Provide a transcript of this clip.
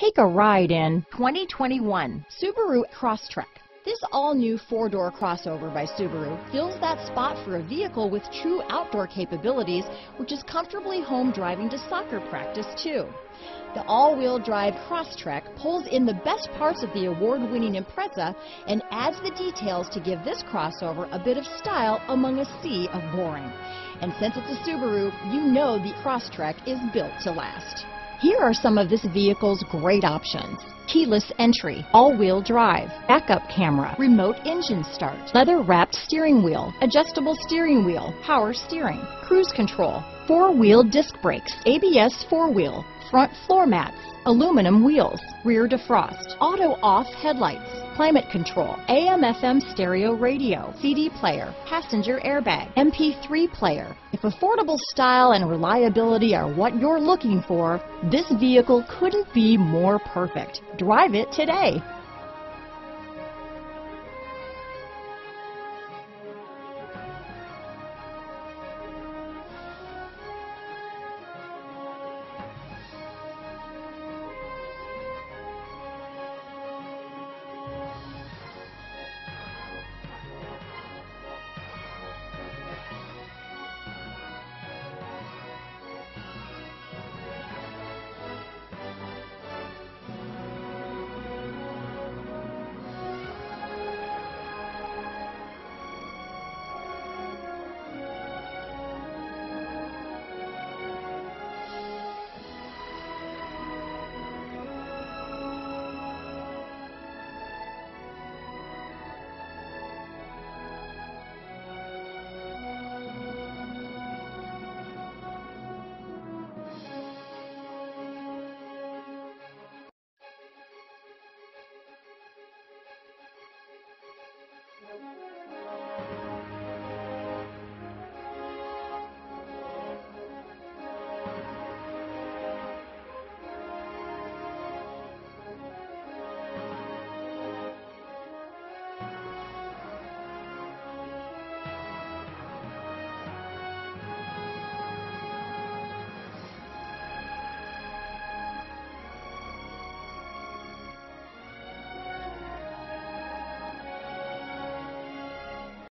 Take a ride in 2021 Subaru Crosstrek. This all-new four-door crossover by Subaru fills that spot for a vehicle with true outdoor capabilities, which is comfortably home driving to soccer practice, too. The all-wheel drive Crosstrek pulls in the best parts of the award-winning Impreza and adds the details to give this crossover a bit of style among a sea of boring. And since it's a Subaru, you know the Crosstrek is built to last. Here are some of this vehicle's great options: keyless entry, all-wheel drive, backup camera, remote engine start, leather-wrapped steering wheel, adjustable steering wheel, power steering, cruise control, four-wheel disc brakes, ABS four-wheel, front floor mats, aluminum wheels, rear defrost, auto-off headlights, climate control, AM/FM stereo radio, CD player, passenger airbag, MP3 player. If affordable style and reliability are what you're looking for, this vehicle couldn't be more perfect. Drive it today.